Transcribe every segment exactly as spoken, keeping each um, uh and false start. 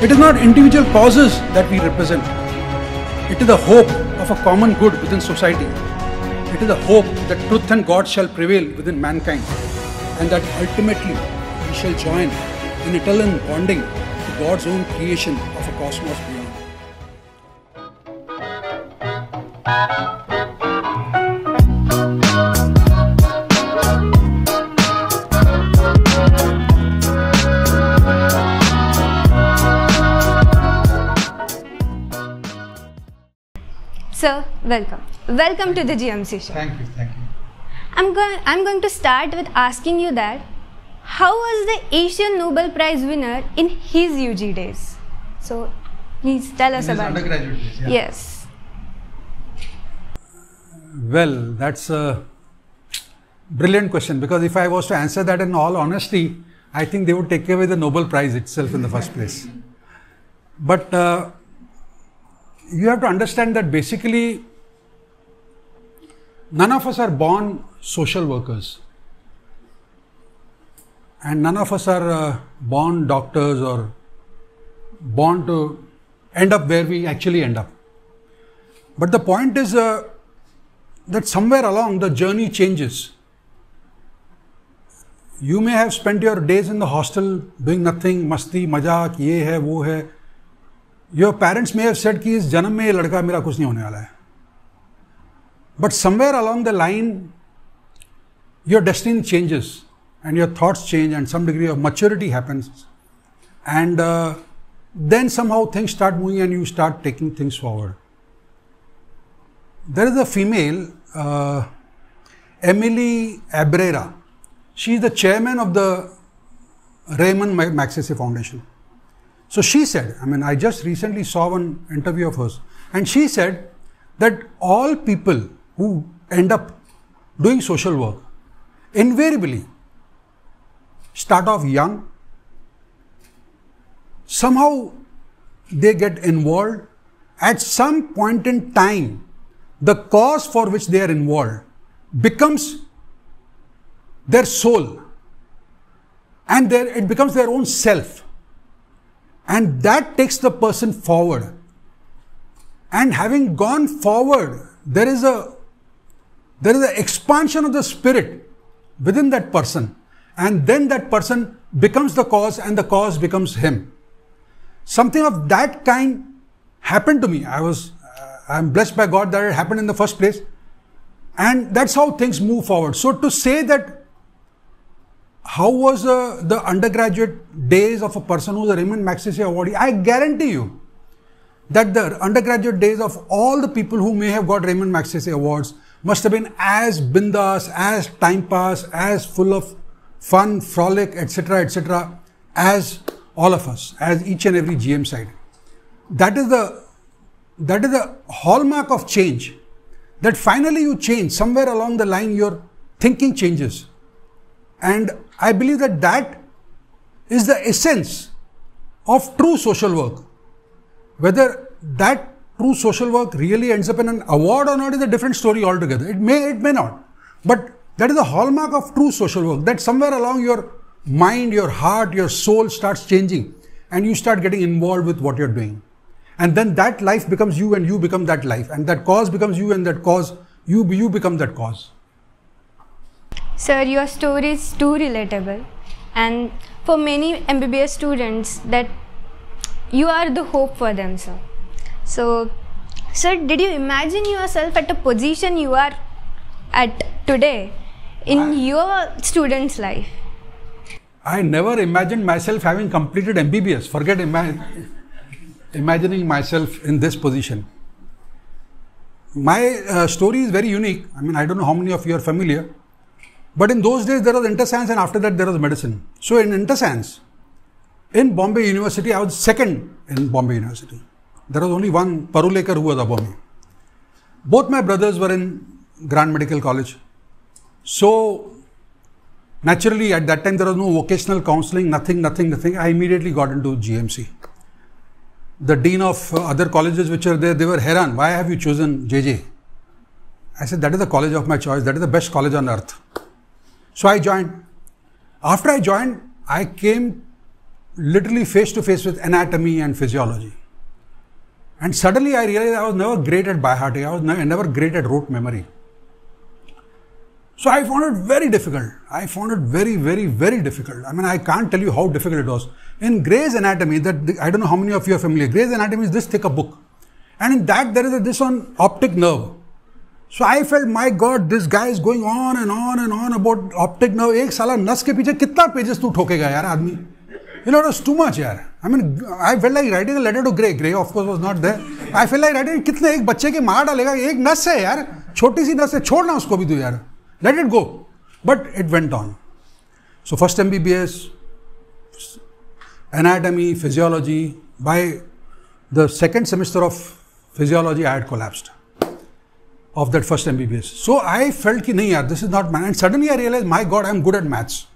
It is not individual causes that we represent. It is the hope of a common good within society. It is the hope that truth and God shall prevail within mankind, and that ultimately we shall join in eternal bonding to God's own creation of a cosmos beyond. Sir, welcome. Welcome to the G M C Show. Thank you, thank you. I'm going, I'm going to start with asking you that, how was the Asian Nobel Prize winner in his U G days? So, please tell us about it. Undergraduate days, yeah. Yes. Well, that's a brilliant question, because if I was to answer that in all honesty, I think they would take away the Nobel Prize itself in the first place. But uh, you have to understand that basically, none of us are born social workers, and none of us are uh, born doctors or born to end up where we actually end up. But the point is uh, that somewhere along the journey changes. You may have spent your days in the hostel doing nothing, masti, mazak, ye hai, wo hai. Your parents may have said ki is janam mein ye ladka mera kuch nahi hone wala hai. But somewhere along the line, your destiny changes and your thoughts change and some degree of maturity happens. And uh, then somehow things start moving and you start taking things forward. There is a female, uh, Emily Abrera. She is the chairman of the Raymond Magsaysay Foundation. So she said, I mean, I just recently saw one interview of hers, and she said that all people who end up doing social work invariably start off young. Somehow they get involved. At some point in time, the cause for which they are involved becomes their soul, and their, it becomes their own self, and that takes the person forward. And having gone forward, there is a There is an expansion of the spirit within that person, and then that person becomes the cause, and the cause becomes him. Something of that kind happened to me. I was, uh, I'm blessed by God that it happened in the first place, and that's how things move forward. So to say that how was uh, the undergraduate days of a person who's a Raymond Magsaysay awardee, I guarantee you that the undergraduate days of all the people who may have got Raymond Magsaysay awards must have been as bindas, as time pass, as full of fun, frolic, et cetera, et cetera, as all of us, as each and every G M side. That is the that is the hallmark of change. That finally you change somewhere along the line, your thinking changes, and I believe that that is the essence of true social work. Whether that true social work really ends up in an award or not is a different story altogether. It may, it may not. But that is the hallmark of true social work, that somewhere along your mind, your heart, your soul starts changing, and you start getting involved with what you're doing. And then that life becomes you, and you become that life, and that cause becomes you, and that cause, you, you become that cause. Sir, your story is too relatable. And for many M B B S students, that you are the hope for them, sir. So, sir, did you imagine yourself at a position you are at today in I, your student's life? I never imagined myself having completed M B B S. Forget ima imagining myself in this position. My uh, story is very unique. I mean, I don't know how many of you are familiar. But in those days, there was interscience, and after that, there was medicine. So, in interscience, in Bombay University, I was second in Bombay University. There was only one Parulekar who was above me. Both my brothers were in Grand Medical College. So, naturally, at that time, there was no vocational counseling, nothing, nothing, nothing. I immediately got into G M C. The dean of uh, other colleges which are there, they were heran. Why have you chosen J J? I said, that is the college of my choice. That is the best college on earth. So, I joined. After I joined, I came literally face to face with anatomy and physiology. And suddenly I realized I was never great at biohacking. I was never great at rote memory. So I found it very difficult. I found it very, very, very difficult. I mean, I can't tell you how difficult it was. In Gray's Anatomy, that I don't know how many of you are familiar. Gray's Anatomy is this thick a book. And in that, there is a, this on optic nerve. So I felt, my God, this guy is going on and on and on about optic nerve. Ek sala nas ke piche kitna pages tu thokega yaar aadmi. You know, it was too much yaar. I mean, I felt like writing a letter to Gray. Gray, of course, was not there. I felt like writing kitne ek bacche ke maar dalega, ek nas hai yaar, choti si nas hai, chhodna usko bhi tu yaar. Let it go. But it went on. So first M B B S, anatomy, physiology. By the second semester of physiology, I had collapsed of that first M B B S. So I felt ki nahi yaar, this is not mine. And suddenly I realized, my God, I am good at maths.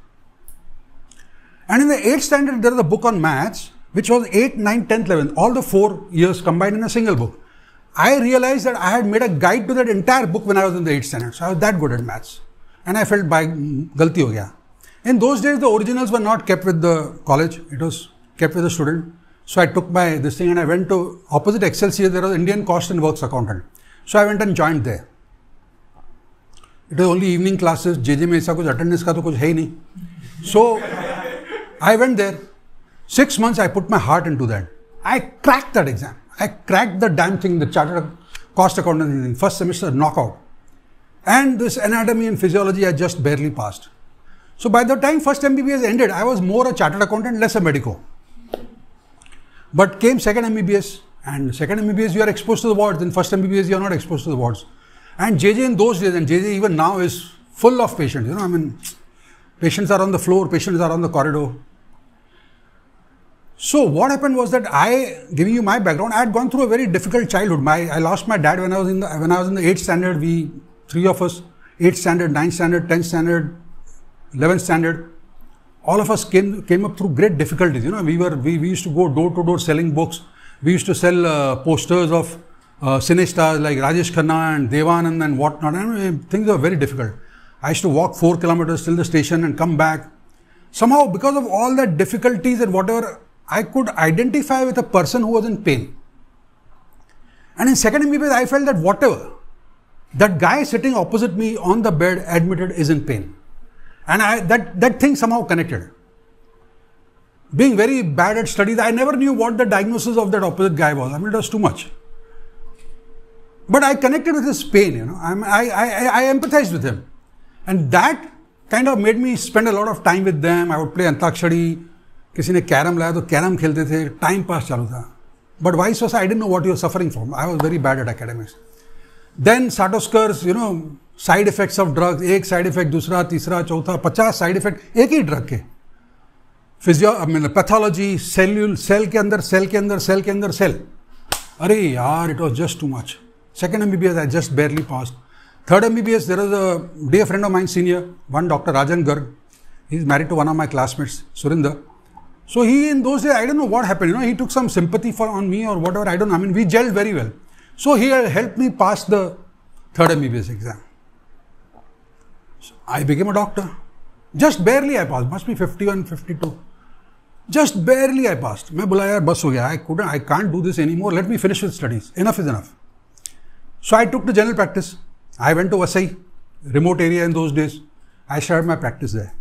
And in the eighth standard, there is a book on maths, which was eight, nine, tenth, eleventh, all the four years combined in a single book. I realized that I had made a guide to that entire book when I was in the eighth standard. So I was that good at maths. And I felt, by galti ho gaya. In those days, the originals were not kept with the college. It was kept with the student. So I took my this thing and I went to opposite Excel C A. There was Indian Cost and Works Accountant. So I went and joined there. It was only evening classes. J J mein aisa kuch attendance ka to kuch hai nahi. So I went there. Six months I put my heart into that. I cracked that exam. I cracked the damn thing, the chartered cost accountant thing. First semester, knockout. And this anatomy and physiology I just barely passed. So by the time first M B B S ended, I was more a chartered accountant, less a medico. But came second M B B S, and second M B B S you are exposed to the wards, then first M B B S you are not exposed to the wards. And J J in those days, and J J even now, is full of patients. You know, I mean, patients are on the floor, patients are on the corridor. So what happened was that I, giving you my background, I had gone through a very difficult childhood. My, I lost my dad when I was in the when I was in the eighth standard. We, three of us, eighth standard, ninth standard, tenth standard, eleventh standard, all of us came came up through great difficulties. You know, we were we, we used to go door to door selling books. We used to sell uh, posters of uh, cine stars like Rajesh Khanna and Dev Anand and whatnot. I mean, things were very difficult. I used to walk four kilometers till the station and come back. Somehow, because of all the difficulties and whatever, I could identify with a person who was in pain. And in second M B B S, I felt that whatever, that guy sitting opposite me on the bed admitted is in pain. And I, that, that thing somehow connected. Being very bad at studies, I never knew what the diagnosis of that opposite guy was. I mean, it was too much. But I connected with his pain, you know. I, I, I, I empathized with him. And that kind of made me spend a lot of time with them. I would play Antakshari. किसी ने carrom लाया तो carrom खेलते थे, time pass चालू था. But vice versa, I didn't know what you were suffering from. I was very bad at academics. Then Satosker's, you know, side effects of drugs, एक side effect, दूसरा, तीसरा, चौथा, पचास side effect, एक ही drug के. Physio, I mean, pathology, cellule, cell के अंदर, cell के अंदर, cell के अंदर, cell. अरे यार, it was just too much. Second M B B S, I just barely passed. Third M B B S, there was a dear friend of mine, senior, one Doctor Rajan Garg. He's married to one of my classmates, Surinder. So he, in those days, I don't know what happened, you know, he took some sympathy for on me or whatever, I don't know, I mean, we gelled very well. So he helped me pass the third M B B S exam. So I became a doctor. Just barely I passed, must be fifty-one, fifty-two. Just barely I passed. I said, I couldn't, I can't do this anymore, let me finish with studies, enough is enough. So I took to general practice. I went to Vasai, remote area in those days. I started my practice there.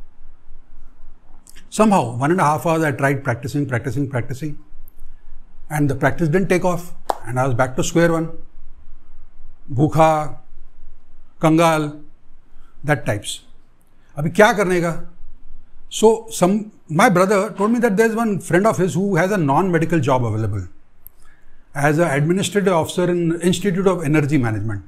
Somehow, one and a half hours I tried practicing, practicing, practicing. And the practice didn't take off. And I was back to square one. Bhukha, Kangal, that types. Abhi kya karne ka? So, some, my brother told me that there's one friend of his who has a non-medical job available as an administrative officer in Institute of Energy Management.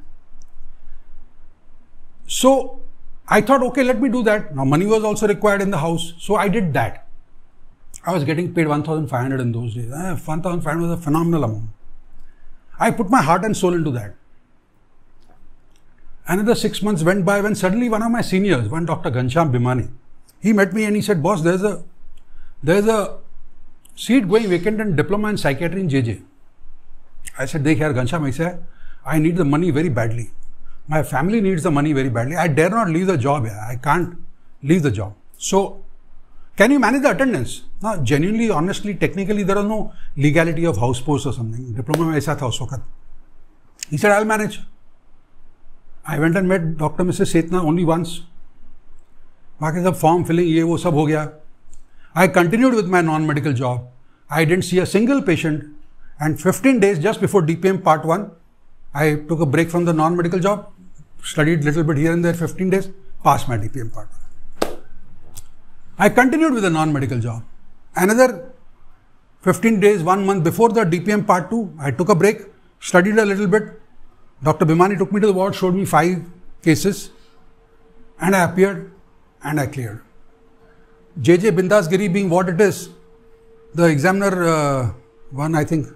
So, I thought, okay, let me do that. Now, money was also required in the house. So, I did that. I was getting paid one thousand five hundred in those days. one thousand five hundred was a phenomenal amount. I put my heart and soul into that. Another six months went by when suddenly one of my seniors, one Doctor Ghanshyam Bhimani, he met me and he said, boss, there's a, there's a seat going vacant in diploma in psychiatry in J J. I said, Dekh yaar, Ghanshyam, I said, I need the money very badly. My family needs the money very badly. I dare not leave the job. I can't leave the job. So Can you manage the attendance? Now, genuinely, honestly, technically, there was no legality of house post or something. Diploma mein aisa tha us vakat. He said, I'll manage. I went and met Doctor Missus Setna only once. Baaki sab form filling, ye wo sab ho gaya. I continued with my non-medical job. I didn't see a single patient. And fifteen days just before D P M part one, I took a break from the non-medical job, studied little bit here and there, fifteen days, passed my D P M part one. I continued with a non-medical job. Another fifteen days, one month before the D P M part two, I took a break, studied a little bit. Doctor Bhimani took me to the ward, showed me five cases, and I appeared and I cleared. J J Bindasgiri being what it is, the examiner, uh, one I think,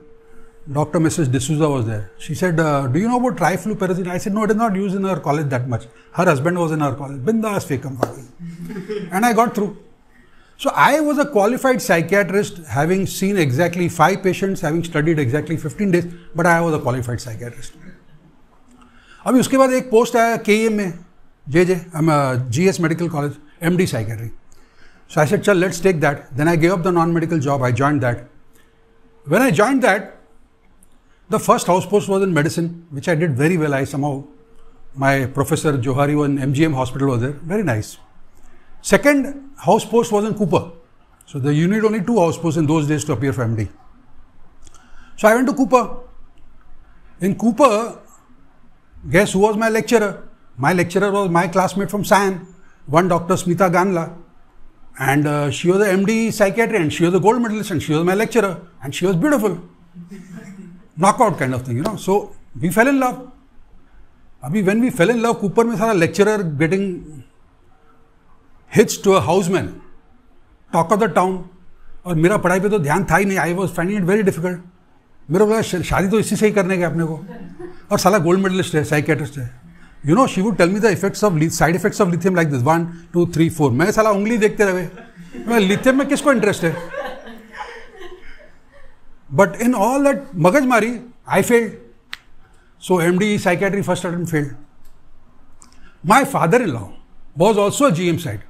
Doctor Missus D'Souza was there. She said, uh, do you know about trifluperazine? I said, no, it is not used in her college that much. Her husband was in her college. Bindas fekam faki. And I got through. So I was a qualified psychiatrist, having seen exactly five patients, having studied exactly fifteen days, but I was a qualified psychiatrist. Abhi uske baad ek post aaya K E M mein, J J, I'm a G S Medical College, M D Psychiatry. So I said, chal, let's take that. Then I gave up the non-medical job. I joined that. When I joined that, the first house post was in medicine, which I did very well. I somehow, my professor Johari was in M G M hospital was there. Very nice. Second house post was in Cooper. So the, you need only two house posts in those days to appear for M D. So I went to Cooper. In Cooper, guess who was my lecturer? My lecturer was my classmate from S A N, one Doctor Smita Ganla. And uh, she was the M D psychiatry and she was the gold medalist and she was my lecturer and she was beautiful. Knockout kind of thing, you know. So we fell in love. Abhi when we fell in love, Cooper mein sara lecturer getting hitched to a houseman, talk of the town. Aur mera padhai pe to dhyan tha hi nahi. I was finding it very difficult. Mera bola shaadi to isse se hi karne hai apne ko. Aur sala gold medalist hai, psychiatrist hai. You know, she would tell me the effects of side effects of lithium like this: one, two, three, four. मैं साला उंगली देखते रहे. Lithium में किसको interest है? But in all that magajmari, I failed. So M D psychiatry first attempt failed. My father-in-law was also a G M side.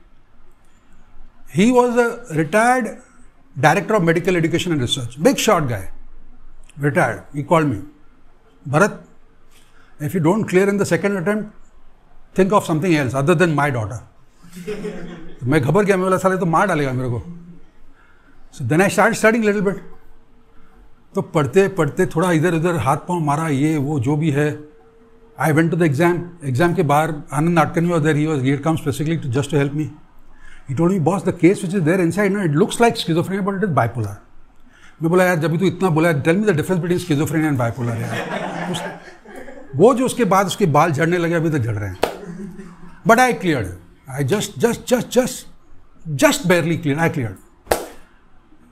He was a retired director of medical education and research. Big short guy, retired. He called me, Bharat. If you don't clear in the second attempt, think of something else other than my daughter. So then I started studying a little bit. So padhte padhte thoda idhar idhar haath paon mara ye wo jo bhi hai. I went to the exam. Exam ke bahar Anand Atkan was there. He was here comes specifically to just to help me. He told me, boss, the case which is there inside, no, it looks like schizophrenia, but it is bipolar. I said, jab tu itna bola, tell me the difference between schizophrenia and bipolar. Yaar. वो जो उसके बाद उसके बाल झड़ने लगे अभी तक झड़ रहे हैं. But I cleared. I just, just, just, just, just barely cleared. I cleared.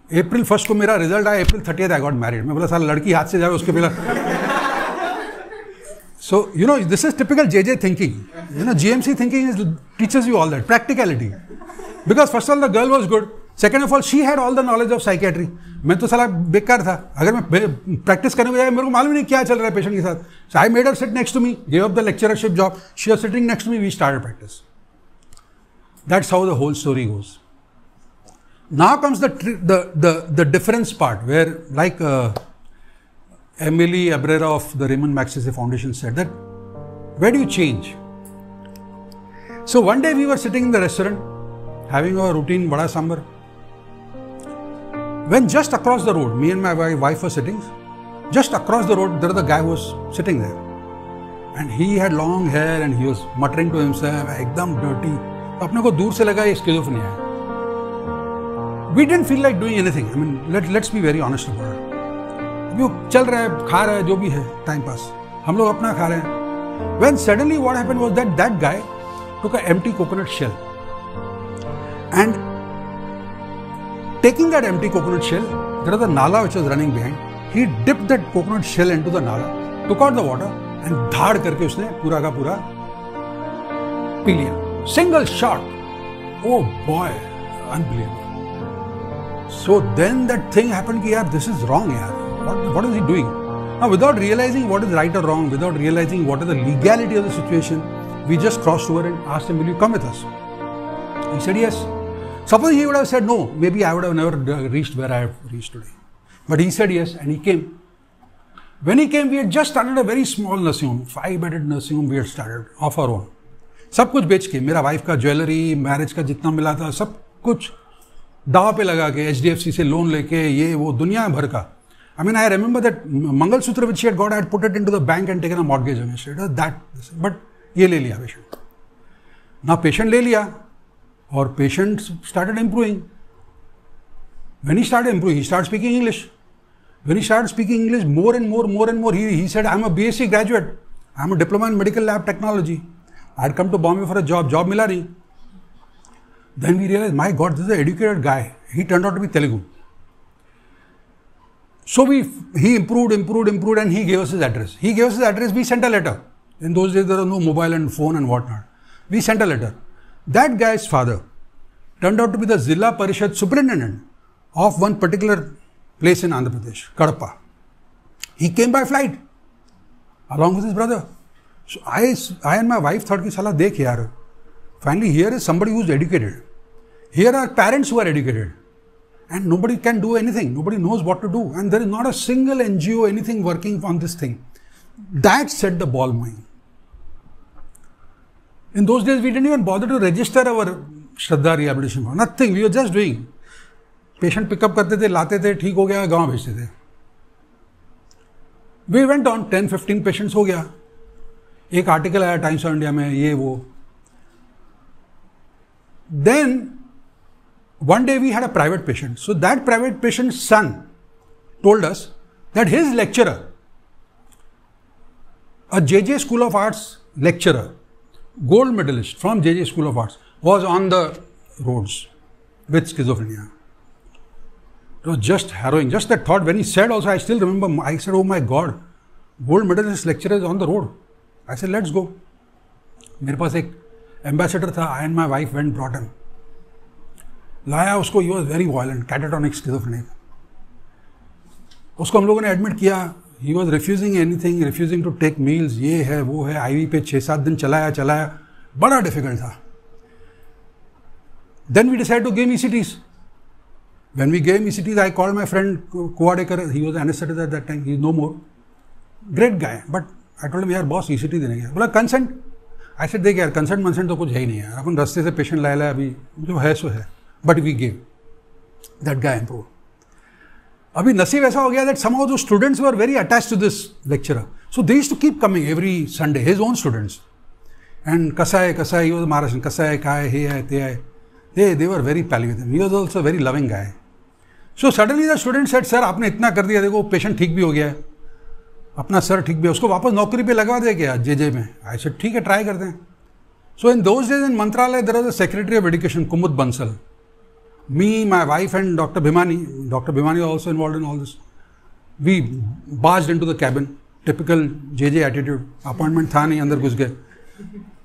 April first को मेरा रिजल्ट आया. April thirtieth I got married. मैं बोला साला लड़की हाथ से जाए उसके बिना. So you know this is typical J J thinking. You know G M C thinking is, teaches you all that practicality. Because first of all the girl was good. Second of all she had all the knowledge of psychiatry. मैं तो साला बेकार था. अगर मैं practice करने जाए मेरे को मालूम नहीं क्या चल रहा है patient के साथ. So I made her sit next to me, gave up the lecturership job. She was sitting next to me. We started practice. That's how the whole story goes. Now comes the the the, the difference part where, like uh, Emily Abrera of the Raymond Magsaysay Foundation said that, where do you change? So one day we were sitting in the restaurant, having our routine vada sambar. When just across the road, me and my wife were sitting, just across the road, there the guy was sitting there. And he had long hair and he was muttering to himself, ekdam dirty. Apne ko dur se laga, ye schizophrenia hai. We didn't feel like doing anything. I mean, let, let's be very honest about it. वो चल रहा है, खा रहा है, जो भी है, time pass. हम लोग अपना खा रहे हैं. When suddenly what happened was that that guy took an empty coconut shell and taking that empty coconut shell, there was a nala which was running behind. He dipped that coconut shell into the nala, took out the water and dhad karke usne pura ka pura pee liya. Single shot. Oh boy, unbelievable. So then that thing happened ki yaar, this is wrong yaar. What, what is he doing? Now without realizing what is right or wrong, without realizing what is the legality of the situation, we just crossed over and asked him, will you come with us? He said yes. Suppose he would have said no, maybe I would have never reached where I have reached today. But he said yes and he came. When he came, we had just started a very small nursing home, five-bedded nursing home we had started of our own. सब कुछ बेच के, मेरा wife का jewelry, marriage का जितना मिला था, सब कुछ दाव पे लगा के, H D F C से loan लेके, ये वो दुनिया भर का. I mean, I remember that Mangal Sutra which she had got, I had put it into the bank and taken a mortgage on it. That, but ये ले लिया patient. Now patient ले लिया, और patient started improving. When he started improving, he started speaking English. When he started speaking English, more and more, more and more, he, he said, I'm a B S c graduate. I'm a diploma in medical lab technology. I had come to Bombay for a job. Job mila nahi. Then we realized, my God, this is an educated guy. He turned out to be Telugu. So we, he improved, improved, improved, and he gave us his address. He gave us his address. We sent a letter. In those days, there was no mobile and phone and whatnot. We sent a letter. That guy's father turned out to be the Zilla Parishad superintendent of one particular place in Andhra Pradesh, Kadapa. He came by flight along with his brother. So I, I and my wife thought, ki sala dekh yaar. Finally, here is somebody who is educated. Here are parents who are educated. And nobody can do anything. Nobody knows what to do. And there is not a single N G O, anything working on this thing. That set the ball moving. In those days, we didn't even bother to register our Shraddha rehabilitation. Nothing. We were just doing. Patient pick up karte the, late the, theek ho gaya, gaon bhejte the. We went on, ten fifteen patients ho gaya. Ek article aaya Times of India mein, ye wo. Then, one day we had a private patient. So that private patient's son told us that his lecturer, a J J School of Arts lecturer, gold medalist from J J School of Arts, was on the roads with schizophrenia. It was just harrowing. Just that thought, when he said also, I still remember, I said, oh my God, gold medalist lecturer is on the road. I said, let's go. Mere paas ek ambassador tha, I and my wife went and brought him. Laya usko, he was very violent, catatonic schizophrenic. Usko hum logon ne admit kiya, he was refusing anything, refusing to take meals, ye hai, wo hai, I V pe six seven din chalaya, chalaya. Bada difficult tha. Then we decided to give him E C Ts. When we gave him E C Ts, I called my friend Kuadekar. He was anesthetist at that time. He is no more. Great guy. But I told him, yaar, boss, E C T dene gaya. Bola, consent? I said, dekh yaar, consent, consent to kuch hai nahi yaar. Apun raste se patient lai lai, abhi jo hai so hai. But we gave. That guy improved. Abhi naseeb aisa ho gaya that somehow those students were very attached to this lecturer. So they used to keep coming every Sunday, his own students. And kasai, kasai, he was a Maharashtrian, kasai, kai, he hai, te hai. They, they were very pally with him. He was also a very loving guy. So suddenly the student said, sir, आपने इतना कर दिया देखो patient ठीक भी हो गया है, अपना सर ठीक भी है, उसको वापस नौकरी पे लगवा दे क्या J J में? I said ठीक है try करते हैं. So in those days in Mantralaya there was a secretary of education Kumud Bansal. Me, my wife and Doctor Bhimani, Doctor Bhimani was also involved in all this. We barged into the cabin, typical J J attitude. Appointment था नहीं अंदर घुस गए.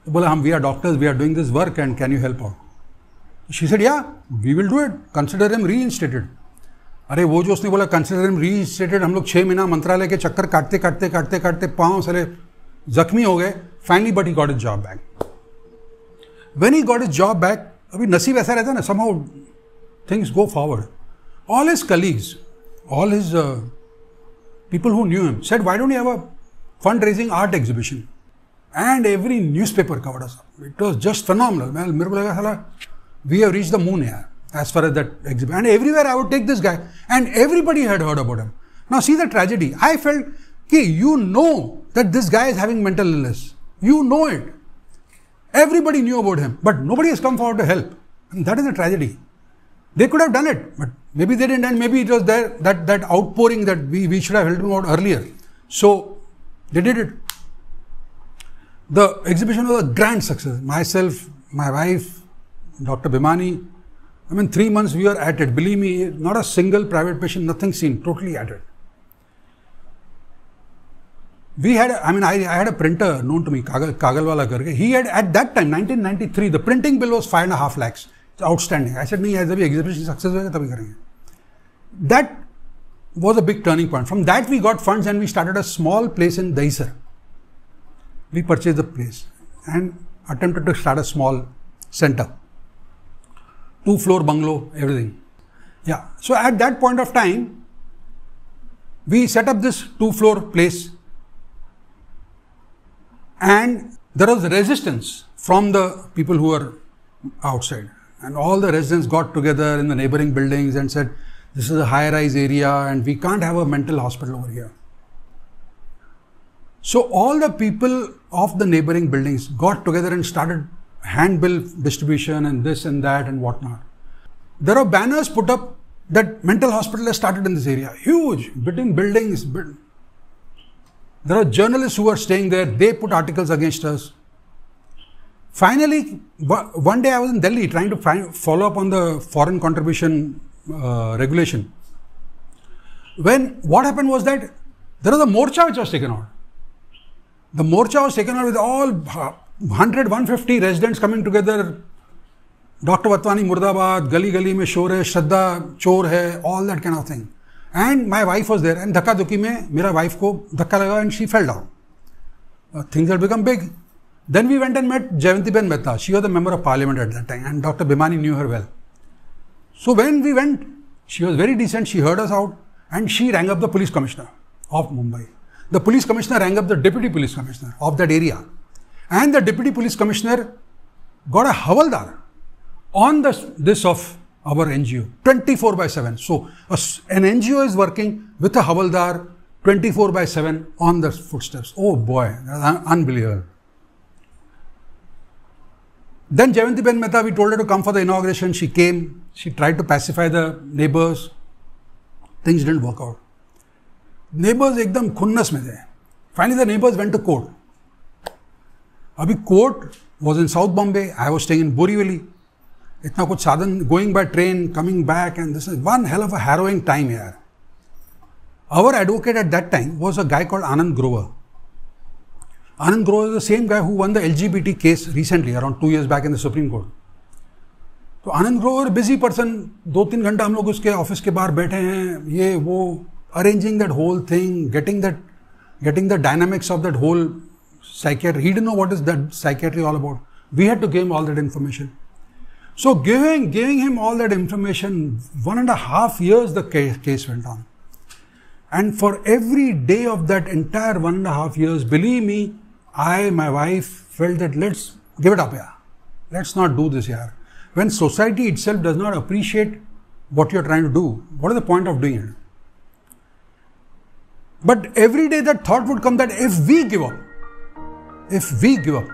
बोला हम we are doctors, we are doing this work and can you help out? She said yeah, we will do it. Consider him reinstated. अरे वो जो उसने बोला कंसिडर हिम रीस्टेटेड, हम लोग छः महीना मंत्रालय के चक्कर काटते काटते काटते काटते पाँव सारे जख्मी हो गए. Finally but he got his job back. When he got his job back, अभी नसीब ऐसा रहता है ना, somehow things go forward. All his colleagues, all his people who knew him said, why don't you have a fund raising art exhibition? And every news paper covered us up. It was just phenomenal. मैं मेरे को लगा साला we have reached the moon यार. As far as that exhibit. And everywhere I would take this guy. And everybody had heard about him. Now see the tragedy. I felt, okay, you know that this guy is having mental illness. You know it. Everybody knew about him. But nobody has come forward to help. And that is a tragedy. They could have done it. But maybe they didn't. And maybe it was there, that, that outpouring that we, we should have helped him out earlier. So they did it. The exhibition was a grand success. Myself, my wife, Doctor Bhimani, I mean, three months we were at it. Believe me, not a single private patient, nothing seen, totally at it. We had, a, I mean, I, I had a printer known to me, Kagal, Kagalwala karke. He had, at that time, nineteen ninety-three, the printing bill was five and a half lakhs. It's outstanding. I said, nahi, the exhibition success hoga, tabhi karenge. That was a big turning point. From that, we got funds and we started a small place in Dahisar. We purchased the place and attempted to start a small center. two floor bungalow, everything. Yeah. So at that point of time, we set up this two floor place, and there was resistance from the people who were outside, and all the residents got together in the neighboring buildings and said, this is a high rise area and we can't have a mental hospital over here. So all the people of the neighboring buildings got together and started handbill distribution and this and that and whatnot. There are banners put up that mental hospital has started in this area, huge, between buildings. There are journalists who are staying there, they put articles against us. Finally, one day I was in Delhi trying to find, follow up on the foreign contribution uh, regulation. When what happened was that there was a morcha which was taken out. The morcha was taken out with all one hundred, one fifty residents coming together. Doctor Vatwani Murdabad, Gali Gali mein shor hai, Shraddha chor hai, all that kind of thing. And my wife was there, and dhakka dhuki mein, mera wife ko dhakka laga and she fell down. Uh, things had become big. Then we went and met Jayanti Ben Mehta. She was a member of parliament at that time, and Doctor Bhimani knew her well. So when we went, she was very decent, she heard us out, and she rang up the police commissioner of Mumbai. The police commissioner rang up the deputy police commissioner of that area. And the deputy police commissioner got a havaldar on this, this of our N G O, twenty-four by seven. So an N G O is working with a havaldar twenty-four by seven on the footsteps. Oh boy, that's unbelievable. Then Jayanti Ben Mehta, we told her to come for the inauguration. She came, she tried to pacify the neighbors. Things didn't work out. Neighbors ekdam khunnas mein the. Finally, the neighbors went to court. Abhi court was in South Bombay. I was staying in Borivali. Itna kuch sadhan, going by train, coming back, and this is one hell of a harrowing time here. Our advocate at that time was a guy called Anand Grover. Anand Grover is the same guy who won the L G B T case recently, around two years back in the Supreme Court. So Anand Grover, busy person, two to three घंटा हम लोग उसके office के बाहर बैठे हैं, ये वो, arranging that whole thing, getting that, getting the dynamics of that whole psychiatry. He didn't know what is that psychiatry all about. We had to give him all that information. So giving, giving him all that information, one and a half years the case, case went on. And for every day of that entire one and a half years, believe me, I, my wife felt that let's give it up here. Let's not do this here. When society itself does not appreciate what you're trying to do, what is the point of doing it? But every day that thought would come that if we give up, if we give up,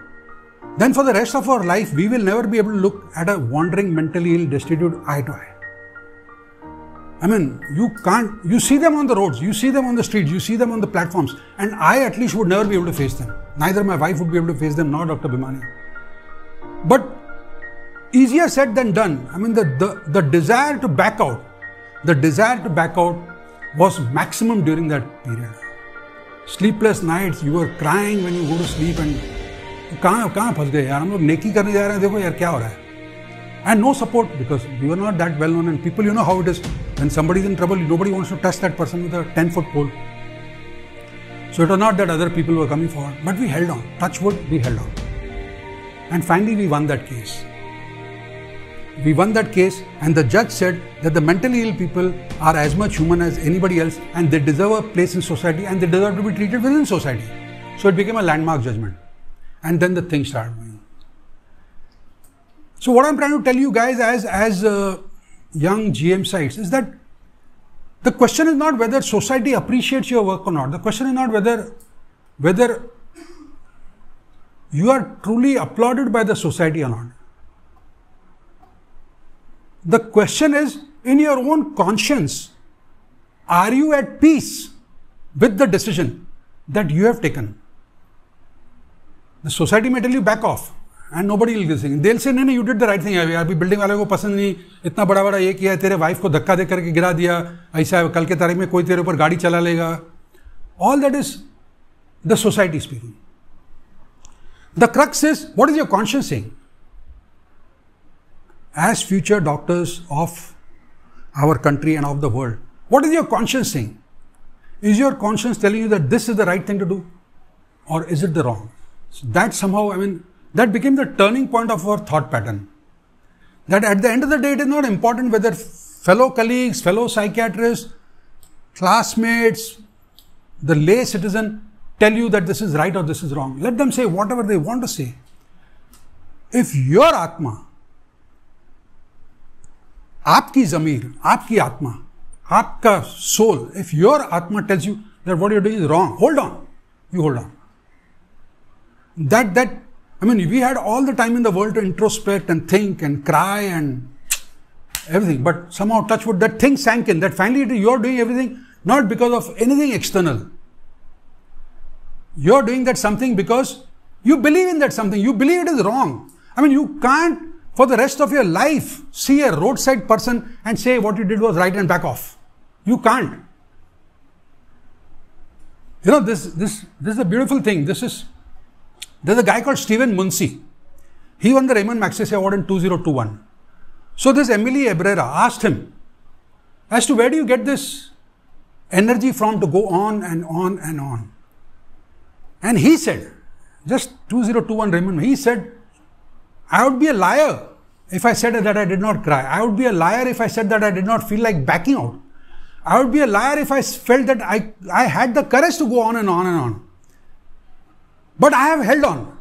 then for the rest of our life, we will never be able to look at a wandering, mentally ill, destitute eye to eye. I mean, you can't, you see them on the roads, you see them on the streets, you see them on the platforms, and I at least would never be able to face them. Neither my wife would be able to face them, nor Doctor Bhimani. But easier said than done. I mean, the, the, the desire to back out, the desire to back out was maximum during that period. Sleepless nights, you were crying when you go to sleep and kahan kahan phas gaye yaar, hum log neki karne ja rahe hain, dekho yaar kya ho raha hai. And no support, because we were not that well known, and people, you know how it is, when somebody is in trouble, nobody wants to touch that person with a ten foot pole. So it was not that other people were coming forward, but we held on, touch wood, we held on. And finally we won that case. We won that case, and the judge said that the mentally ill people are as much human as anybody else, and they deserve a place in society, and they deserve to be treated within society. So it became a landmark judgment. And then the thing started moving. So what I'm trying to tell you guys as, as uh, young G M sites is that the question is not whether society appreciates your work or not. The question is not whether, whether you are truly applauded by the society or not. The question is, in your own conscience, are you at peace with the decision that you have taken? The society may tell you back off, and nobody will give anything. They'll say, no, no, you did the right thing. Abhi building wale ko pasand nahi, itna bada bada ye kiya hai, tere wife ko dhakka dekar ke gira diya, aisa hai, kal ke tarik mein koi tere upar gaadi chala lega. All that is the society speaking. The crux is, what is your conscience saying? As future doctors of our country and of the world, what is your conscience saying? Is your conscience telling you that this is the right thing to do? Or is it the wrong? So that somehow, I mean, that became the turning point of our thought pattern. that at the end of the day, it is not important whether fellow colleagues, fellow psychiatrists, classmates, the lay citizen tell you that this is right or this is wrong. Let them say whatever they want to say. If your Atma, aapki zameer, aapki Atma, aapka soul, if your Atma tells you that what you're doing is wrong, hold on, you hold on. That, that, I mean, we had all the time in the world to introspect and think and cry and everything, but somehow, touch wood, that thing sank in, that finally you're doing everything not because of anything external. You're doing that something because you believe in that something, you believe it is wrong. I mean, you can't for the rest of your life see a roadside person and say what you did was right and back off. You can't. You know, this, this, this is a beautiful thing. This is, there's a guy called Stephen Munsi. He won the Raymond Magsaysay Award in two thousand twenty-one. So this Emily Abrera asked him as to where do you get this energy from to go on and on and on. And he said, just two thousand twenty-one Raymond, he said, I would be a liar if I said that I did not cry. I would be a liar if I said that I did not feel like backing out. I would be a liar if I felt that I, I had the courage to go on and on and on. But I have held on.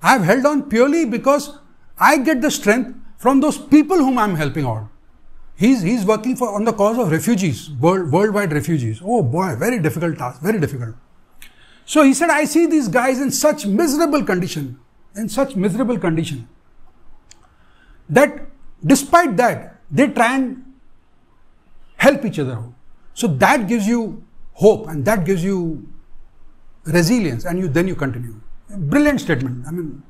I have held on purely because I get the strength from those people whom I am helping out. He's, he's working for, on the cause of refugees, world, worldwide refugees. Oh boy, very difficult task, very difficult. So he said, I see these guys in such miserable condition, in such miserable condition, that despite that, they try and help each other out. So that gives you hope and that gives you resilience, and you then you continue. Brilliant statement. I mean,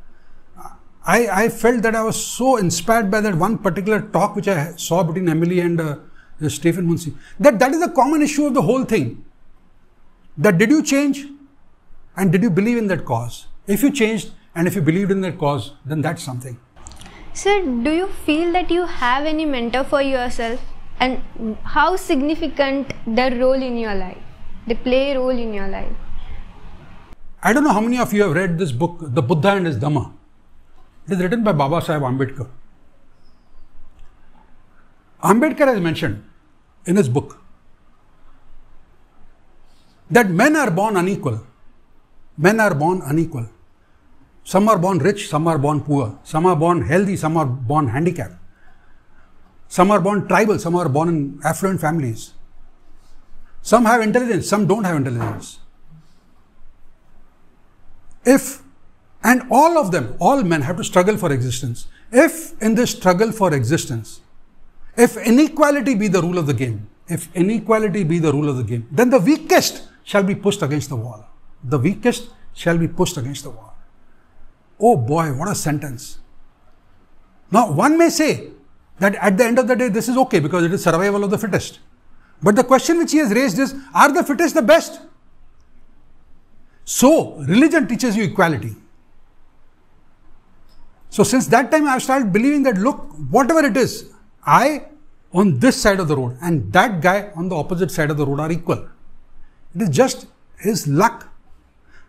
I, I felt that I was so inspired by that one particular talk which I saw between Emily and uh, Stephen Munsi, that that is the common issue of the whole thing. That did you change? And did you believe in that cause? If you changed and if you believed in that cause, then that's something. Sir, do you feel that you have any mentor for yourself? And how significant their role in your life? They play a role in your life? I don't know how many of you have read this book, The Buddha and His Dhamma. It is written by Baba Sahib Ambedkar. Ambedkar has mentioned in his book that men are born unequal. Men are born unequal. Some are born rich, some are born poor. Some are born healthy, some are born handicapped. Some are born tribal, some are born in affluent families. Some have intelligence, some don't have intelligence. If, and all of them, all men have to struggle for existence. If in this struggle for existence, if inequality be the rule of the game, if inequality be the rule of the game, then the weakest shall be pushed against the wall. The weakest shall be pushed against the wall. Oh boy, what a sentence. Now one may say that at the end of the day this is okay because it is survival of the fittest. But the question which he has raised is, are the fittest the best? So religion teaches you equality. So since that time I have started believing that look, whatever it is, I on this side of the road and that guy on the opposite side of the road are equal. It is just his luck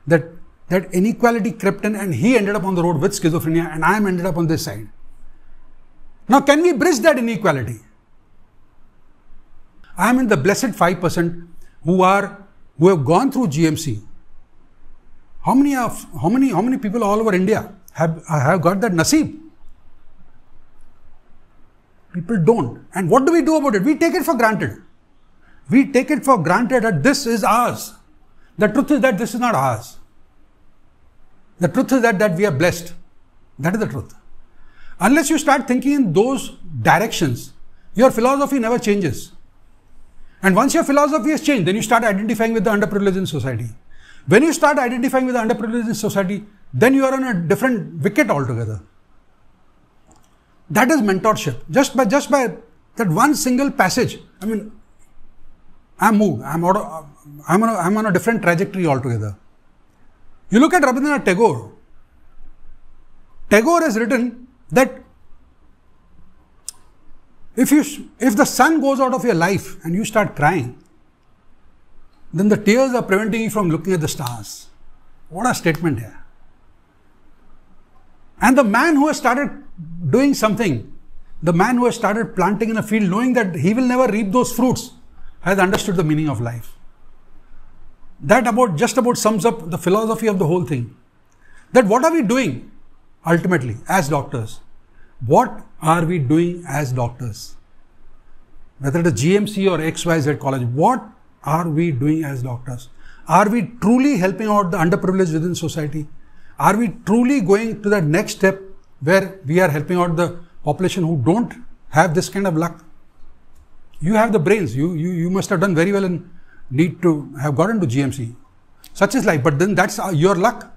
that that inequality crept in and he ended up on the road with schizophrenia and I am ended up on this side. Now can we bridge that inequality? I am in the blessed five percent who are who have gone through G M C. How many of how many how many people all over India have, have got that naseeb? People don't. And what do we do about it? We take it for granted. We take it for granted that this is ours. The truth is that this is not ours. The truth is that, that we are blessed. That is the truth. Unless you start thinking in those directions, your philosophy never changes. And once your philosophy has changed, then you start identifying with the underprivileged in society. When you start identifying with the underprivileged in society, then you are on a different wicket altogether. That is mentorship. Just by, just by that one single passage, I mean, I'm moved. I'm, out of, I'm, on a, I'm on a different trajectory altogether. You look at Rabindranath Tagore. Tagore has written that if, you, if the sun goes out of your life and you start crying, then the tears are preventing you from looking at the stars. What a statement here. And the man who has started doing something the man who has started planting in a field knowing that he will never reap those fruits has understood the meaning of life. That about just about sums up the philosophy of the whole thing. That what are we doing ultimately as doctors? What are we doing as doctors? Whether it is G M C or X Y Z college, what are we doing as doctors? Are we truly helping out the underprivileged within society? Are we truly going to that next step where we are helping out the population who don't have this kind of luck? You have the brains. You, you, you must have done very well and need to have gotten to G M C. Such is life. But then that's your luck.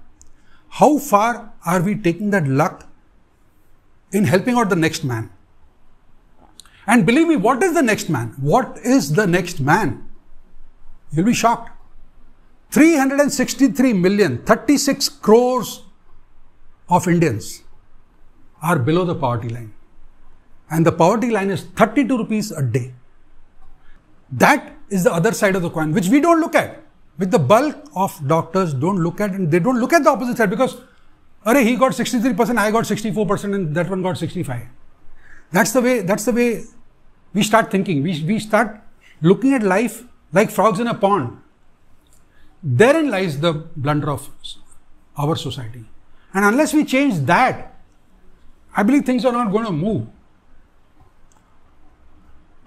How far are we taking that luck in helping out the next man? And believe me, what is the next man? What is the next man? You'll be shocked. three hundred sixty-three million, thirty-six crores of Indians are below the poverty line. And the poverty line is thirty-two rupees a day. That is the other side of the coin, which we don't look at. Which the bulk of doctors don't look at, and they don't look at the opposite side because, arey, he got sixty-three percent, I got sixty-four percent, and that one got sixty-five. That's the way, that's the way we start thinking. We, we start looking at life like frogs in a pond. Therein lies the blunder of our society. And unless we change that, I believe things are not going to move.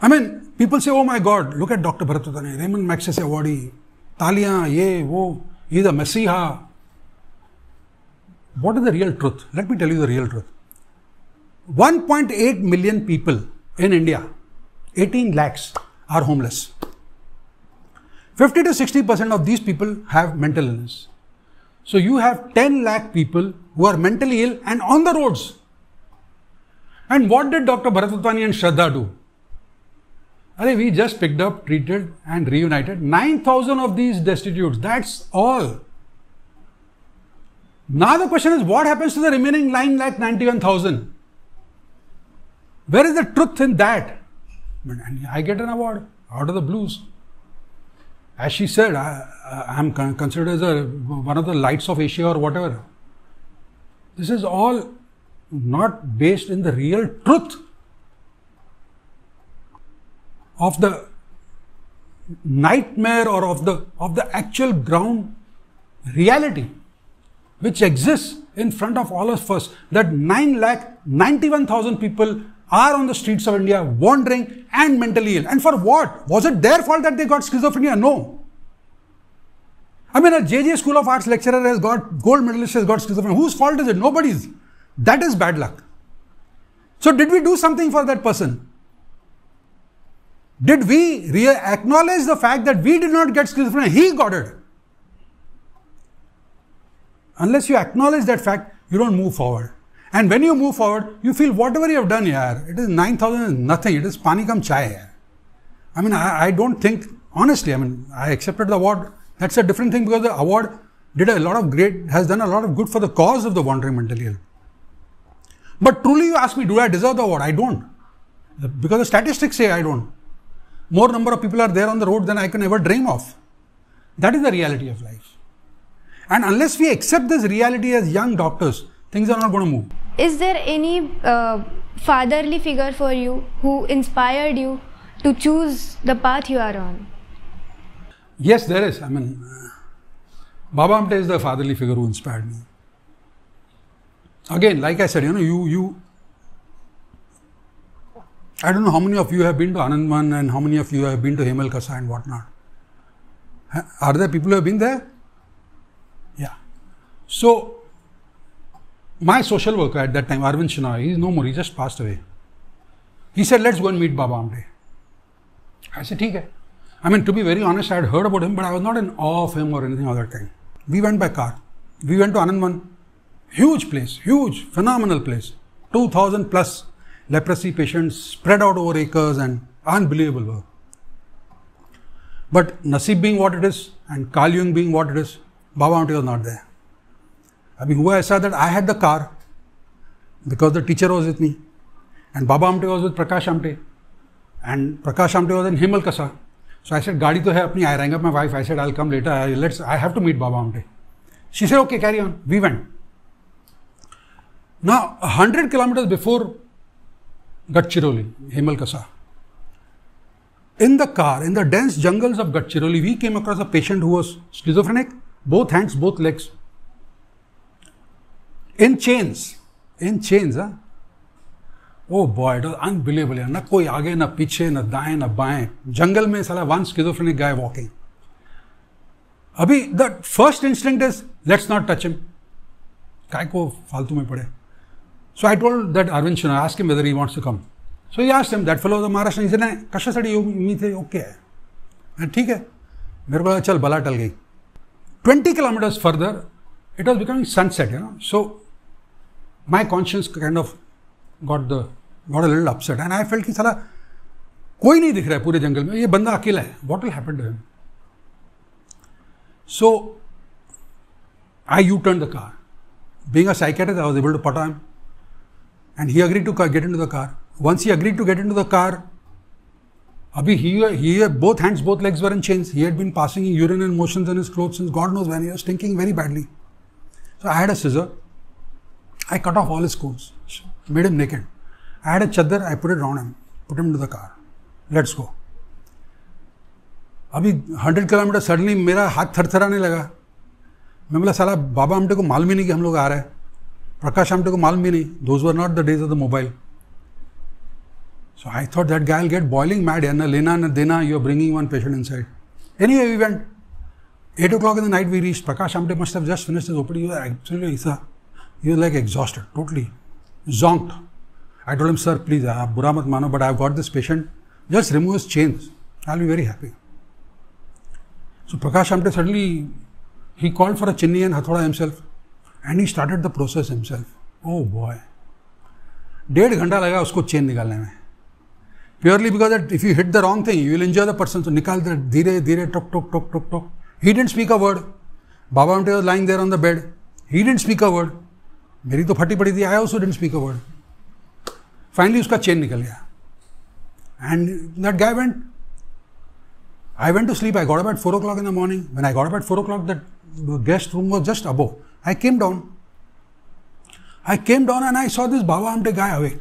I mean, people say, oh my God, look at Doctor Bharat Vatwani, Raymond Magsaysay awardee, Taliyan, ye, wo, he the Messiah. What is the real truth? Let me tell you the real truth. one point eight million people in India, eighteen lakhs, are homeless. fifty to sixty percent of these people have mental illness. So you have ten lakh people who are mentally ill and on the roads. And what did Doctor Bharat Vatwani and Shraddha do? Arey, we just picked up, treated and reunited nine thousand of these destitutes. That's all. Now the question is, what happens to the remaining nine lakh ninety-one thousand? Where is the truth in that? And I get an award out of the blues. As she said, I am considered as a, one of the lights of Asia or whatever. This is all not based in the real truth of the nightmare or of the, of the actual ground reality which exists in front of all of us, that nine lakh ninety-one thousand people are on the streets of India, wandering and mentally ill. And for what? Was it their fault that they got schizophrenia? No. I mean, a J J School of Arts lecturer has got, gold medalist has got schizophrenia. Whose fault is it? Nobody's. That is bad luck. So did we do something for that person? Did we re- acknowledge the fact that we did not get schizophrenia? He got it. Unless you acknowledge that fact, you don't move forward. And when you move forward, you feel whatever you have done, yaar, it is nine thousand is nothing. It is pani kam chai, yaar. I mean, I, I don't think, honestly, I mean, I accepted the award. That's a different thing because the award did a lot of great, has done a lot of good for the cause of the wandering mentally ill. But truly you ask me, do I deserve the award? I don't. Because the statistics say I don't. More number of people are there on the road than I can ever dream of. That is the reality of life. And unless we accept this reality as young doctors, things are not going to move. Is there any uh, fatherly figure for you who inspired you to choose the path you are on? Yes, there is. I mean, uh, Baba Amte is the fatherly figure who inspired me. Again, like I said, you know, you, you, I don't know how many of you have been to Anandwan and how many of you have been to Hemlaksha and whatnot. Are there people who have been there? Yeah. So, my social worker at that time, Arvind Shinar, he is no more, he just passed away. He said, let's go and meet Baba Amte. I said, okay. I mean, to be very honest, I had heard about him, but I was not in awe of him or anything of that kind. We went by car. We went to Anandwan. Huge place, huge, phenomenal place. two thousand plus leprosy patients spread out over acres and unbelievable work. But Nasib being what it is and Kalyung being what it is, Baba Amte was not there. I mean, who I saw that I had the car because the teacher was with me and Baba Amte was with Prakash Amte and Prakash Amte was in Hemlaksha. So I said, Gaadi to hai apni. I rang up my wife. I said, I'll come later. I, let's, I have to meet Baba Amte. She said, okay, carry on. We went. Now, a hundred kilometers before Gadchiroli, Hemlaksha. In the car, in the dense jungles of Gadchiroli, we came across a patient who was schizophrenic, both hands, both legs, in chains, in chains, huh? Oh boy, it was unbelievable. Na koi aage, na piche, na daye, na baye. Jungle mein sala one schizophrenic guy walking. Abhi, the first instinct is, let's not touch him. Kai ko faltu mein pade. So I told that Arvind Shinar, ask him whether he wants to come. So he asked him, that fellow was a Maharashtra. He said, nah, Kasha said, you, me, say, okay. And theek hai. Mere ko chal, bala tal gayi. twenty kilometers further, it was becoming sunset, you know. So my conscience kind of got the, got a little upset. And I felt ki sala, koi nahi dikh raha hai pure jungle mein. Ye banda akela hai. What will happen to him? So I U-turned the car. Being a psychiatrist, I was able to put on him. And he agreed to get into the car. Once he agreed to get into the car, Abhi he, he, both hands, both legs were in chains. He had been passing urine and motions in his clothes since God knows when. He was stinking very badly. So I had a scissor. I cut off all his clothes, made him naked. I had a chadar, I put it around him, put him into the car. Let's go. Abhi one hundred kilometers, suddenly mera haath thartharane laga. Main bola sala Baba Amte ko malum hi nahi ki hum log aa rahe hain. Prakash Amte ko malum hi nahi. Those were not the days of the mobile. So I thought that guy will get boiling mad. Na lena na dena, you are bringing one patient inside. Anyway, we went. eight o'clock in the night we reached. Prakash Amte must have just finished his O P D. He was absolutely, sir, he was like exhausted, totally zonked. I told him, sir, please, bura mat mano, but I've got this patient. Just remove his chains. I'll be very happy. So Prakash Amte suddenly, he called for a chinni and hathoda himself. And he started the process himself. Oh boy. Ded ghanta laga usko chain nikalne mein. Purely because that if you hit the wrong thing, you will injure the person. So, nikal the dheere, dheere, tok, tok, tok, tok, tok. He didn't speak a word. Baba Amte was lying there on the bed. He didn't speak a word. Meri to phati padi thi. I also didn't speak a word. Finally, uska chain nikal gaya. And that guy went. I went to sleep. I got up at four o'clock in the morning. When I got up at four o'clock, that guest room was just above. I came down. I came down and I saw this Baba Amte guy awake.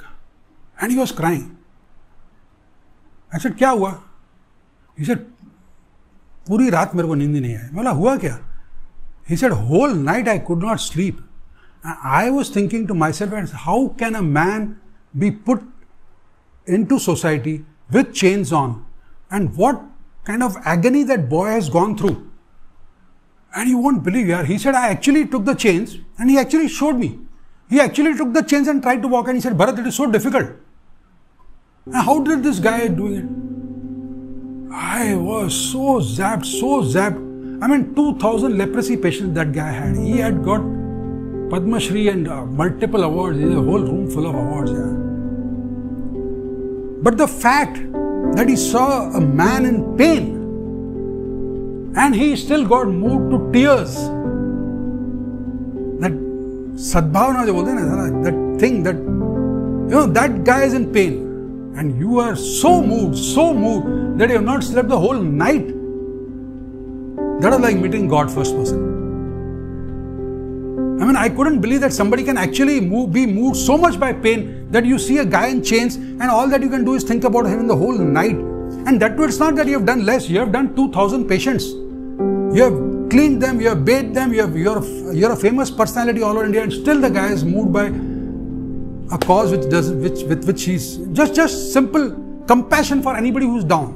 And he was crying. I said, क्या हुआ? He said, पूरी रात मेरे को नींद नहीं आई. मैं बोला, हुआ क्या? He said, whole night I could not sleep. And I was thinking to myself, how can a man be put into society with chains on? And what kind of agony that boy has gone through? And you won't believe, yaar. He said, I actually took the chains and he actually showed me. He actually took the chains and tried to walk and he said, Bharat, it is so difficult. And how did this guy do it? I was so zapped, so zapped. I mean, two thousand leprosy patients that guy had. He had got Padma Shri and uh, multiple awards. There's a whole room full of awards. Yeah. But the fact that he saw a man in pain and he still got moved to tears. That sadbhavna, that thing that, you know, that guy is in pain. And you are so moved, so moved that you have not slept the whole night. That is like meeting God first person. I mean, I couldn't believe that somebody can actually move, be moved so much by pain that you see a guy in chains and all that you can do is think about him the whole night. And that too, it's not that you have done less. You have done two thousand patients. You have cleaned them, you have bathed them, you have, you're, you're a famous personality all over India and still the guy is moved by a cause which does, which, with which he's just, just simple compassion for anybody who's down.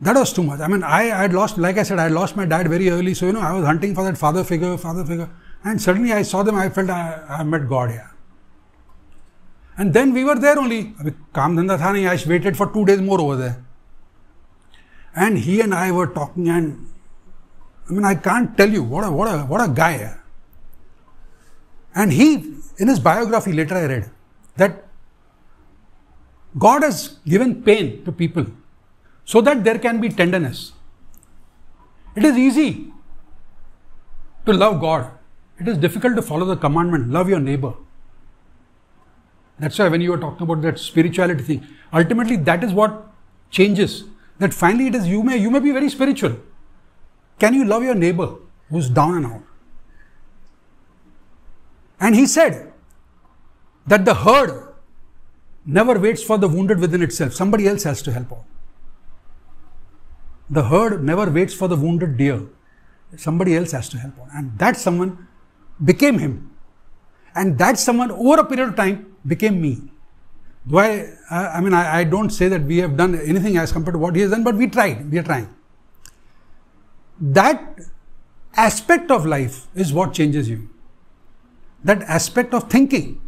That was too much. I mean, I, I had lost, like I said, I had lost my dad very early. So, you know, I was hunting for that father figure, father figure. And suddenly I saw them, I felt I, I met God here. And then we were there only. I waited for two days more over there. And he and I were talking and, I mean, I can't tell you what a, what a, what a guy here. And he, in his biography later I read that God has given pain to people so that there can be tenderness. It is easy to love God. It is difficult to follow the commandment, love your neighbor. That's why when you were talking about that spirituality thing, ultimately that is what changes. That finally it is, you may, you may be very spiritual. Can you love your neighbor who's down and out? And he said that the herd never waits for the wounded within itself. Somebody else has to help out. The herd never waits for the wounded deer. Somebody else has to help out. And that someone became him. And that someone over a period of time became me. Do I, I mean, I, I don't say that we have done anything as compared to what he has done, but we tried, we are trying. That aspect of life is what changes you. That aspect of thinking.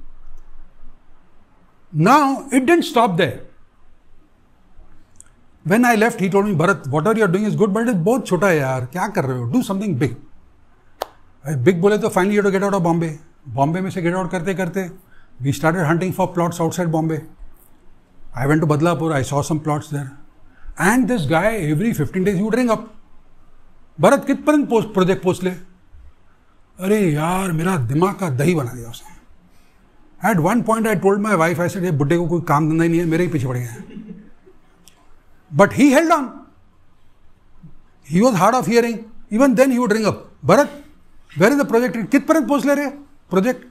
Now, it didn't stop there. When I left, he told me, Bharat, whatever you are doing is good, but it is bahut chota hai yaar. Kya kar rahe ho? Do something big. If big bole to finally you have to get out of Bombay. Bombay mein se get out karte karte, we started hunting for plots outside Bombay. I went to Badlapur, I saw some plots there. And this guy, every fifteen days, he would ring up. Bharat, kit par post project post le? Arey yaar, mera dimag ka dahi bana diya usne. At one point I told my wife, I said, ye budde ko koi kaam dhanda hi nahi hai, mere hi piche pad gaya hai. But he held on. He was hard of hearing. Even then he would ring up. Bharat, where is the project? Kit par post le rahe? Project?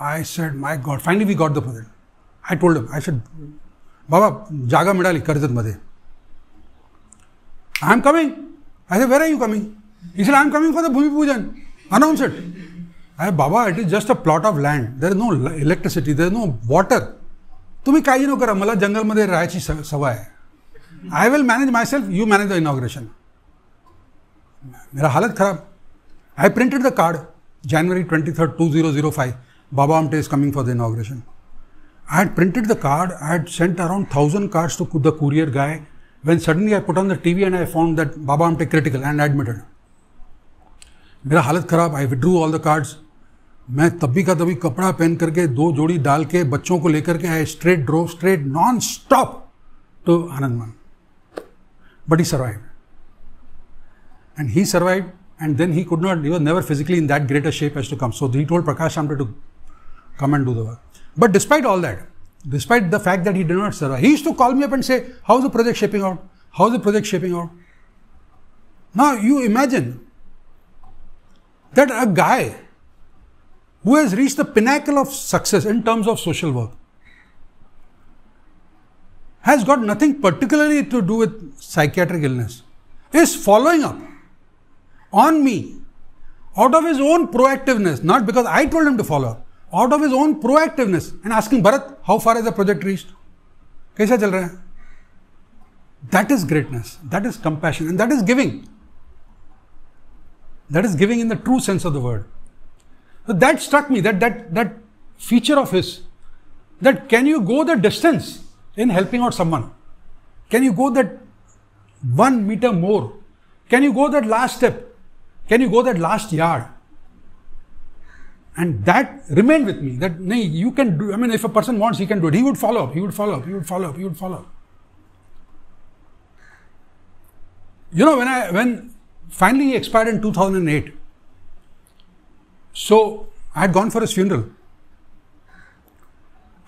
I said, my God, finally we got the project. I told him, I said, Baba, jaga medali, karzat madhe. I am coming. I said, where are you coming? He said, I am coming for the Bhumi Pujan. Announce it. I said, Baba, it is just a plot of land. There is no electricity, there is no water. Tumhi kahi no karo, mala jungle madhe rayachi sawa hai. I will manage myself, you manage the inauguration. Mera halat kharab. I printed the card, January twenty-third, two thousand five. Baba Amte is coming for the inauguration. I had printed the card, I had sent around one thousand cards to the courier guy, when suddenly I put on the T V and I found that Baba Amte critical and admitted. Mera halat kharab, I withdrew all the cards. Main tabhi ka tabhi kapda pehen karke, do jodi dal ke, bachon ko lekar ke, I straight drove, straight non-stop to Anandwan. But he survived. And he survived, and then he could not, he was never physically in that greater shape as to come. So he told Prakash Amte to come and do the work. But despite all that, despite the fact that he did not survive, he used to call me up and say, how's the project shaping out? How's the project shaping out? Now you imagine that a guy who has reached the pinnacle of success in terms of social work has got nothing particularly to do with psychiatric illness, is following up on me out of his own proactiveness, not because I told him to follow up, out of his own proactiveness, and asking, Bharat, how far has the project reached? Kaisa chal raha hai? That is greatness. That is compassion. And that is giving. That is giving in the true sense of the word. So that struck me, that, that, that feature of his, that can you go the distance in helping out someone? Can you go that one meter more? Can you go that last step? Can you go that last yard? And that remained with me, that nay, you can do, I mean, if a person wants, he can do it. He would follow up, he would follow up, he would follow up, he would follow up. You know, when I, when finally he expired in two thousand eight, so I had gone for his funeral.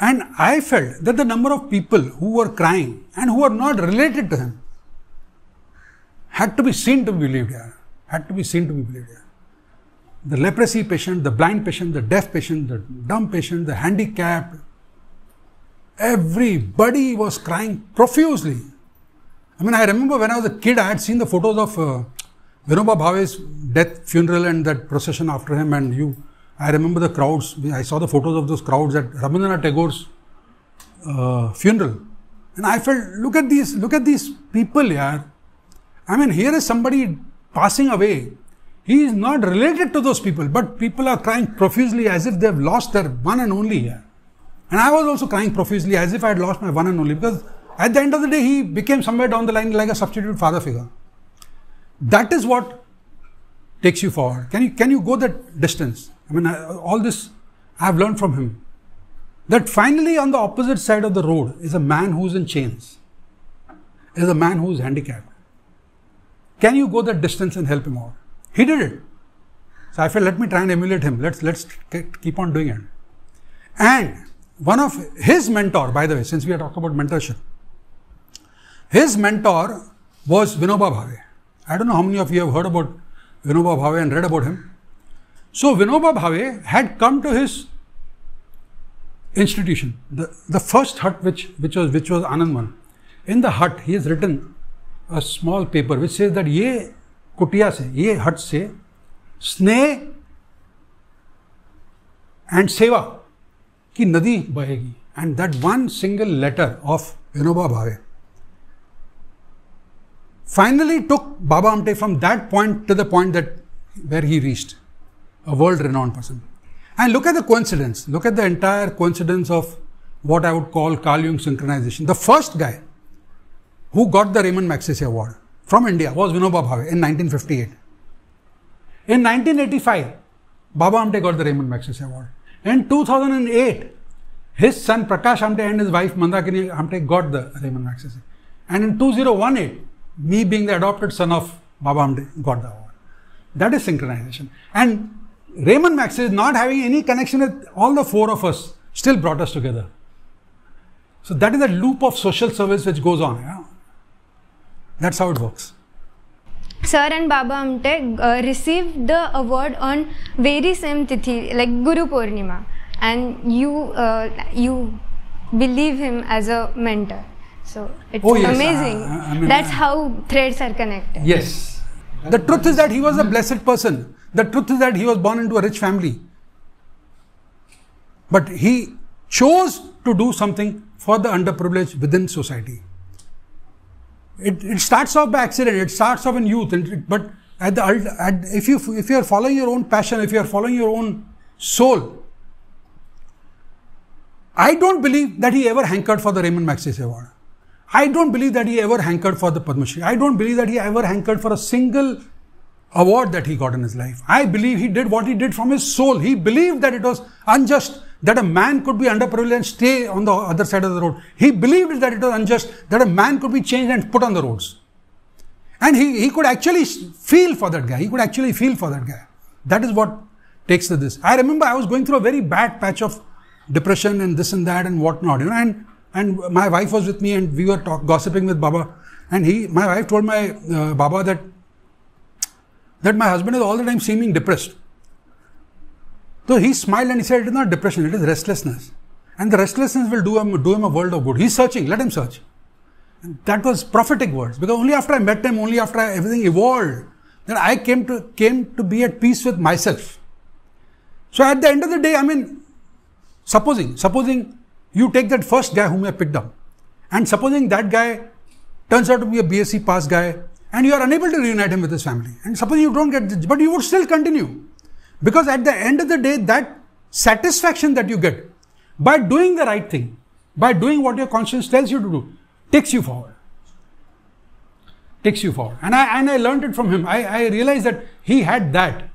And I felt that the number of people who were crying and who were not related to him had to be seen to be believed here, had to be seen to be believed here. The leprosy patient, the blind patient, the deaf patient, the dumb patient, the handicapped. Everybody was crying profusely. I mean, I remember when I was a kid, I had seen the photos of uh, Vinoba Bhave's death, funeral and that procession after him. And you, I remember the crowds. I saw the photos of those crowds at Rabindranath Tagore's uh, funeral. And I felt, look at these, look at these people here. I mean, here is somebody passing away. He is not related to those people, but people are crying profusely as if they have lost their one and only here. And I was also crying profusely as if I had lost my one and only, because at the end of the day, he became somewhere down the line like a substitute father figure. That is what takes you forward. Can you, can you go that distance? I mean, I, all this I have learned from him. That finally on the opposite side of the road is a man who is in chains, is a man who is handicapped. Can you go that distance and help him out? He did it. So I felt, let me try and emulate him. Let's, let's keep on doing it. And one of his mentor, by the way, since we are talking about mentorship, his mentor was Vinoba Bhave. I don't know how many of you have heard about Vinoba Bhave and read about him. So Vinoba Bhave had come to his institution, the, the first hut which, which was which was Anandwan. In the hut, he has written a small paper which says that ye kutiya se, ye hut se, sneh and seva ki nadi bahegi. And that one single letter of Vinoba Bhave finally took Baba Amte from that point to the point that where he reached, a world-renowned person. And look at the coincidence, look at the entire coincidence of what I would call Carl Jung synchronization. The first guy who got the Raymond Magsaysay Award from India was Vinoba Bhave in nineteen fifty-eight. In nineteen eighty-five, Baba Amte got the Raymond Magsaysay Award. In two thousand eight, his son Prakash Amte and his wife Mandakini Amte got the Raymond Magsaysay. And in two thousand eighteen, me being the adopted son of Baba Amte got the award. That is synchronization. And Raymond Magsaysay, not having any connection with all the four of us, still brought us together. So that is a loop of social service which goes on. Yeah? That's how it works. Sir and Baba Amte uh, received the award on very same tithi, like Guru Purnima. And you uh, you believe him as a mentor. So it's oh, yes. amazing. Uh, I mean, That's how threads are connected. Yes. The truth is that he was a blessed person. The truth is that he was born into a rich family. But he chose to do something for the underprivileged within society. It, it starts off by accident. It starts off in youth. And it, but at the at, if you if you are following your own passion, if you are following your own soul, I don't believe that he ever hankered for the Raymond Magsaysay Award. I don't believe that he ever hankered for the Padma Shri. I don't believe that he ever hankered for a single award that he got in his life. I believe he did what he did from his soul. He believed that it was unjust that a man could be underprivileged and stay on the other side of the road. He believed that it was unjust that a man could be changed and put on the roads. And he, he could actually feel for that guy. He could actually feel for that guy. That is what takes to this. I remember I was going through a very bad patch of depression and this and that and whatnot, you know, and and my wife was with me and we were talk, gossiping with Baba, and he, my wife told my uh, Baba that that my husband is all the time seeming depressed. So he smiled and he said, it is not depression, it is restlessness, and the restlessness will do him do him a world of good. He's searching, let him search. And that was prophetic words, because only after I met him, only after I, everything evolved, then I came to came to be at peace with myself. So at the end of the day, I mean, Supposing, supposing you take that first guy whom you picked up, and supposing that guy turns out to be a B S c pass guy and you are unable to reunite him with his family, and supposing you don't get this, but you would still continue, because at the end of the day, that satisfaction that you get by doing the right thing, by doing what your conscience tells you to do, takes you forward, takes you forward. And I, and I learned it from him. I, I realized that he had that,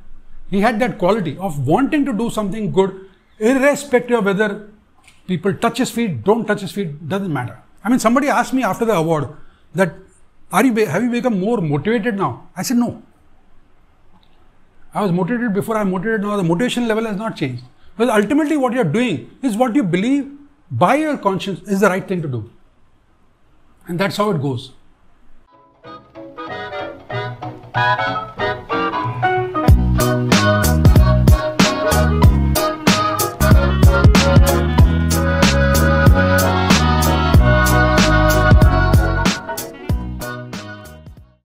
he had that quality of wanting to do something good, irrespective of whether people touch his feet, don't touch his feet, doesn't matter. I mean, somebody asked me after the award that, "Are you have you become more motivated now?" I said, "No. I was motivated before, I'm motivated now. The motivation level has not changed." Because ultimately what you're doing is what you believe by your conscience is the right thing to do. And that's how it goes.